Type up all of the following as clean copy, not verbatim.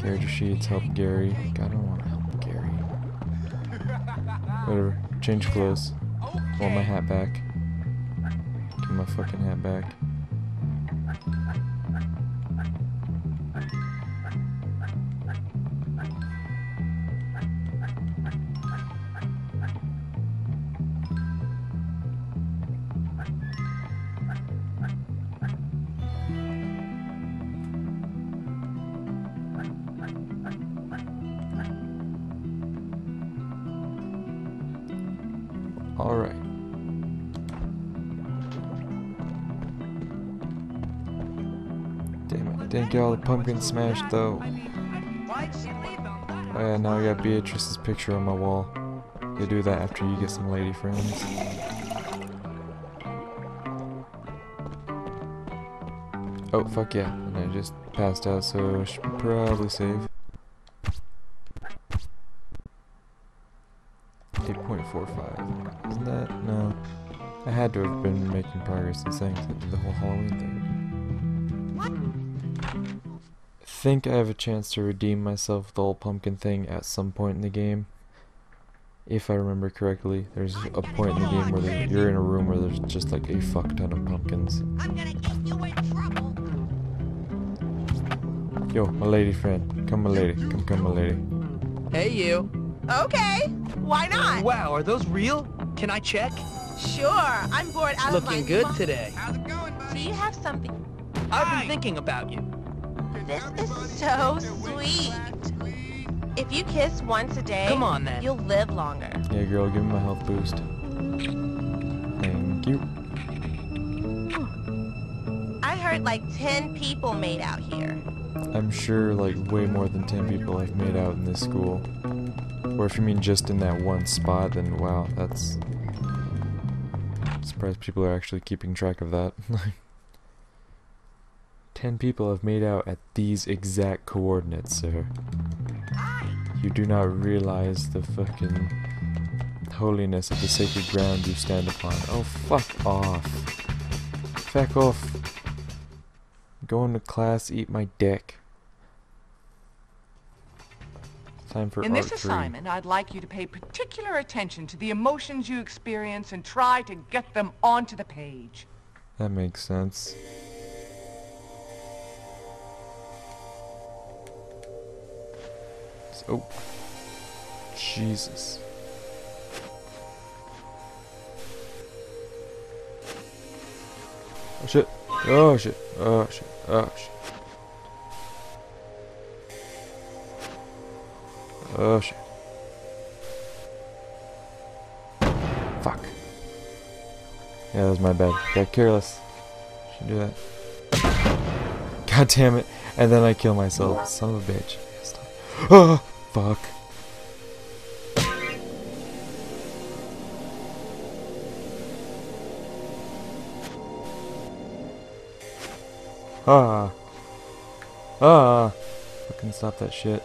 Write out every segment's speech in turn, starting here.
Character sheets, help Gary. God, I don't want to help Gary. Whatever. Change clothes. Want my hat back. Give my fucking hat back. Alright. Damn it, I didn't get all the pumpkin smash though. Oh yeah, now I got Beatrice's picture on my wall. You'll do that after you get some lady friends. Oh fuck yeah, and I just passed out, so I should probably save. 8.45. Isn't that? No. I had to have been making progress in saying the whole Halloween thing. What? I think I have a chance to redeem myself with the whole pumpkin thing at some point in the game. If I remember correctly, there's a point in the game where you're in a room where there's just like a fuck ton of pumpkins. I'm gonna get you in trouble. Yo, my lady friend. Come, my lady. Come, my lady. Hey, you. Okay, why not? Wow, are those real? Can I check? Sure, I'm bored out of my mind. Looking good today. How's it going, buddy? Do you have something? I've been thinking about you. This is so sweet. If you kiss once a day, come on, then. You'll live longer. Yeah, girl, give me my health boost. Thank you. I heard like 10 people made out here. I'm sure like way more than 10 people have made out in this school. Or if you mean just in that one spot, then wow, that's... I'm surprised people are actually keeping track of that. 10 people have made out at these exact coordinates, sir. You do not realize the fucking holiness of the sacred ground you stand upon. Oh, fuck off. Fuck off. Going to class, eat my dick. Time for in this assignment, I'd like you to pay particular attention to the emotions you experience and try to get them onto the page. That makes sense. Oh, Jesus. Oh shit. Oh shit. Oh shit. Oh shit. Oh shit. Fuck. Yeah, that was my bad. Got careless. Should do that. God damn it. And then I kill myself. Son of a bitch. Oh, fuck. Ah. Ah. Fucking stop that shit.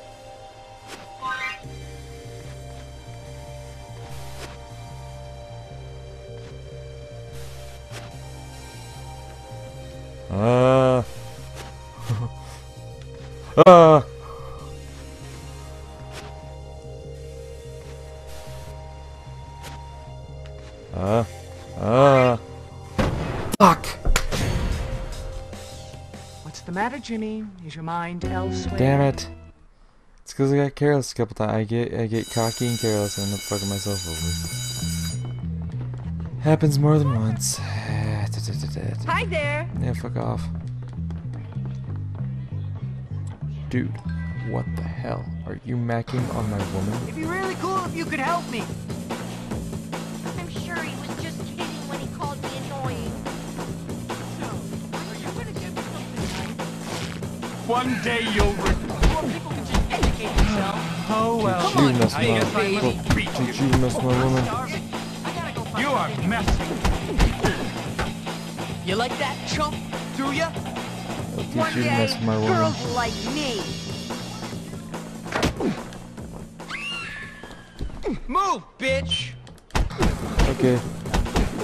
Fuck! What's the matter, Jimmy? Is your mind elsewhere? Damn it! It's because I got careless a couple times. I get cocky and careless and end up fucking myself over. Happens more than once. Hi there! Yeah, fuck off. Dude, what the hell? Are you macking on my woman? It'd be really cool if you could help me! I'm sure he was just kidding when he called me annoying. So, are you gonna get something nice? One day you'll regret. More people can just educate themselves. Oh well. Did you mess my woman? I gotta go find you are messing. You like that, chump? Do ya? One day, girls like me. Move, bitch. Okay,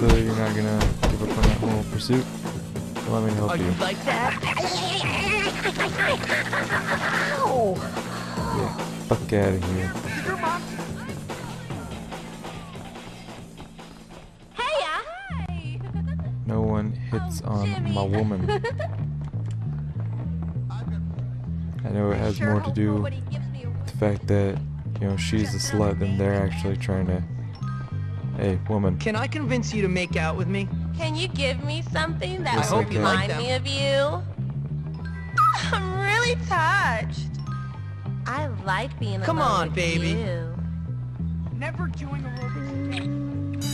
so you're not gonna give up on that whole pursuit. Let me help you. Like that? Ow. Get the fuck out of here. Hey-ya. No one hits on my woman. I know it has more to do with the fact that, you know, she's a slut and they're actually trying to... Hey, woman. Can I convince you to make out with me? Can you give me something that will remind me of you? I'm really touched. I like being alone. Come on, baby. Never doing aerobics.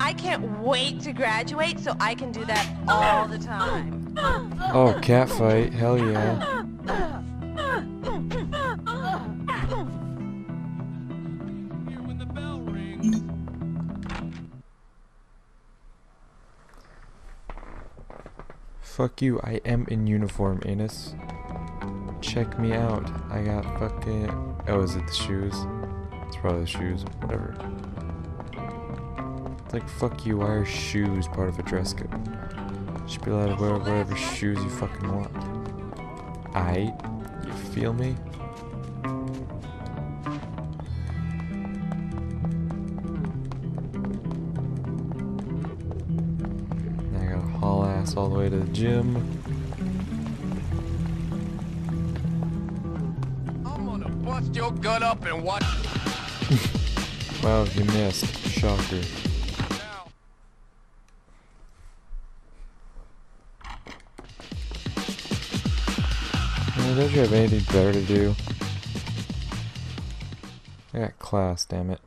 I can't wait to graduate so I can do that all the time. Oh, cat fight. Hell yeah. Fuck you, I am in uniform, Anus. Check me out. I got fucking... Oh, is it the shoes? It's probably the shoes. Whatever. It's like, fuck you, why are shoes part of a dress code? You should be allowed to wear whatever shoes you fucking want. You feel me? All the way to the gym. I'm gonna bust your gut up and watch. Wow, you missed. Shocker. Now, don't you have anything better to do? I got class, damn it.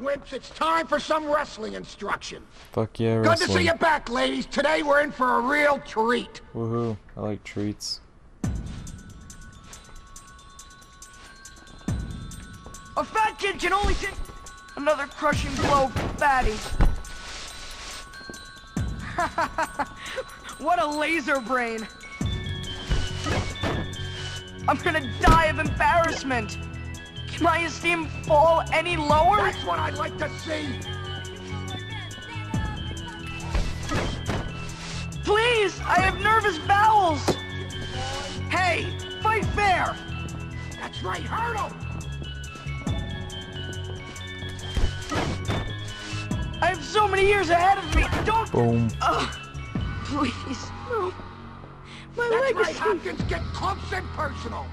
Wimps, it's time for some wrestling instruction. Fuck yeah, wrestling. Good to see you back, ladies. Today we're in for a real treat. Woohoo. I like treats. A fat kid can only take another crushing blow, fatty. What a laser brain. I'm gonna die of embarrassment. My esteem fall any lower? That's what I'd like to see! Please! I have nervous bowels! Hey! Fight fair! That's right, hurdle! I have so many years ahead of me! Don't... Boom. Please, no. My leg is... That's right, Hopkins! Get close and personal!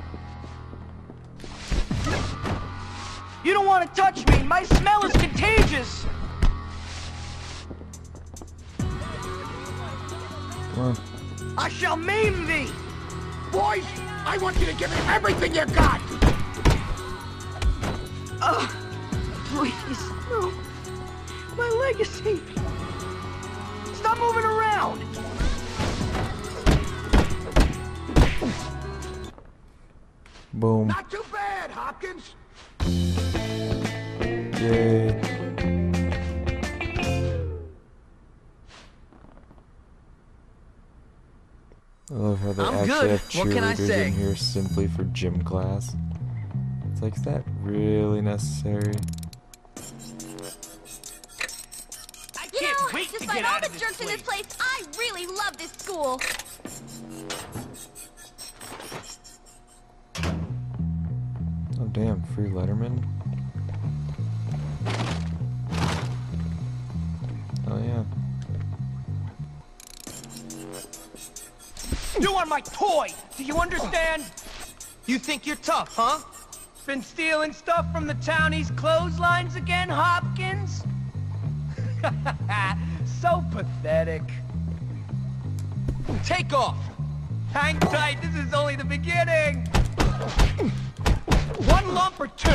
You don't want to touch me! My smell is contagious! Come on. I shall maim thee! Boys, I want you to give me everything you got! Please, no. My legacy. Stop moving around! Boom. Not too bad, Hopkins! Yay. I love how they actually have cheerleaders in here simply for gym class. It's like, is that really necessary? I can't wait to get out of this place. Despite all the jerks in this place, I really love this school. Oh damn, free Letterman. Oh yeah. You are my toy! Do you understand? You think you're tough, huh? Been stealing stuff from the townies' clotheslines again, Hopkins? So pathetic. Take off! Hang tight, this is only the beginning! One lump or two?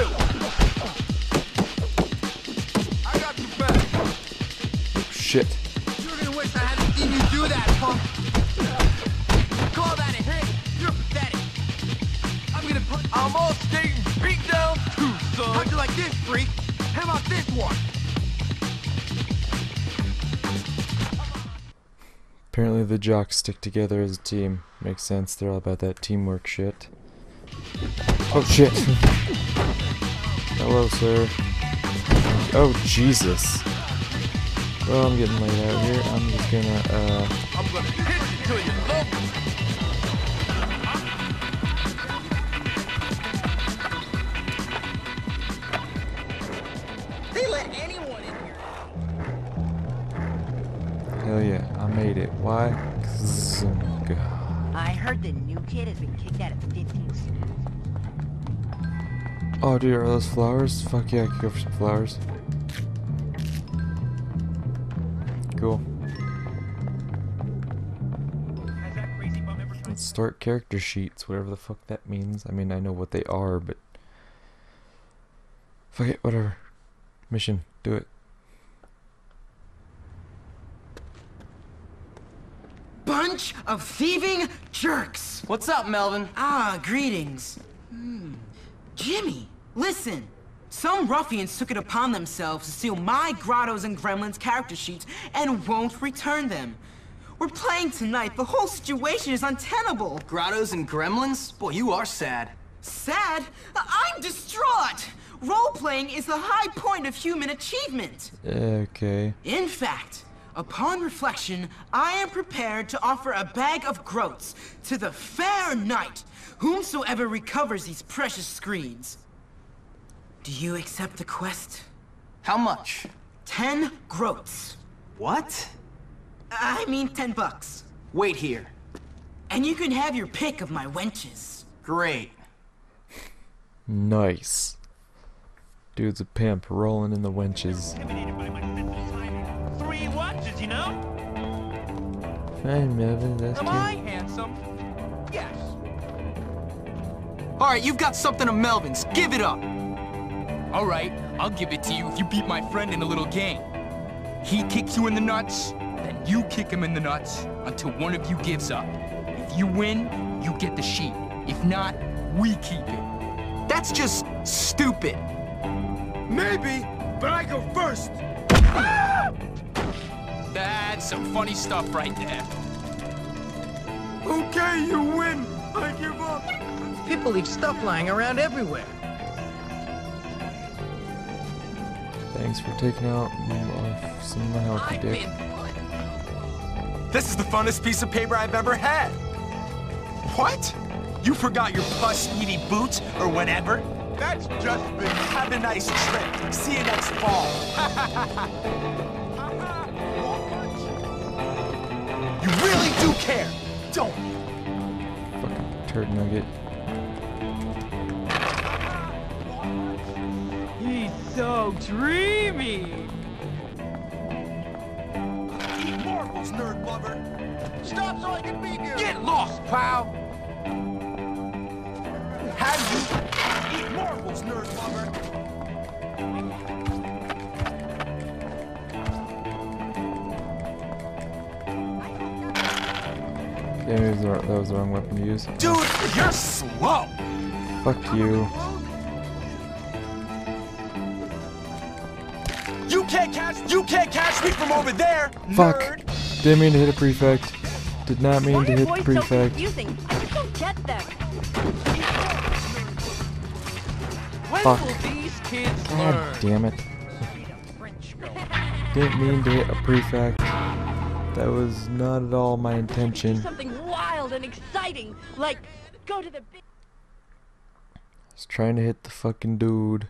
I got your back. Shit. You're gonna wish I hadn't seen you do that, punk. Call that a hit. You're pathetic. I'm gonna put... I'm all skating beat down too, son. How'd you like this, freak? How about this one? Apparently the jocks stick together as a team. Makes sense. They're all about that teamwork shit. Oh shit. Hello, sir. Oh Jesus. Well, I'm getting laid out here. I'm just gonna hit you till you look. Hell yeah, I made it. Why? God. I heard the new kid has been kicked out of 15 schools. Oh dude, are those flowers? Fuck yeah, I could go for some flowers. Cool. Let's start character sheets, whatever the fuck that means. I mean, I know what they are, but... fuck it, whatever. Mission, do it. Bunch of thieving jerks. What's up, Melvin? Ah, greetings. Jimmy, listen. Some ruffians took it upon themselves to steal my Grottos and Gremlins character sheets and won't return them. We're playing tonight. The whole situation is untenable. Grottos and Gremlins? Boy, you are sad. Sad? I'm distraught. Role-playing is the high point of human achievement. Okay. In fact, upon reflection, I am prepared to offer a bag of groats to the fair knight, whomsoever recovers these precious screens. Do you accept the quest? How much? 10 groats. What? I mean $10. Wait here. And you can have your pick of my wenches. Great. Nice. Dude's a pimp, rolling in the wenches. You know? Hey, Melvin, that's cute. Am I handsome? Yes. Alright, you've got something of Melvin's. Give it up. Alright, I'll give it to you if you beat my friend in a little game. He kicks you in the nuts, then you kick him in the nuts until one of you gives up. If you win, you get the sheet. If not, we keep it. That's just stupid. Maybe, but I go first. Ah! That's some funny stuff right there. Okay, you win. I give up. People leave stuff lying around everywhere. Thanks for taking out some of my healthy dick. This is the funnest piece of paper I've ever had. What? You forgot your puss-eaty boots or whatever? That's just big. Have a nice trip. See you next fall. You really do care, don't you? Fucking turd nugget. He's so dreamy. Eat marbles, nerd lover. Stop so I can be here. Get lost, pal. Have you eat marbles, nerd lover? Yeah, that was the wrong weapon to use. Dude, you're slow! Fuck you. You can't catch me from over there! Fuck! Nerd. Didn't mean to hit a prefect. Did not mean to hit the prefect. I just don't get them. Fuck. God damn it. Didn't mean to hit a prefect. That was not at all my intention. Something wild and exciting, like go to the. I was trying to hit the fucking dude.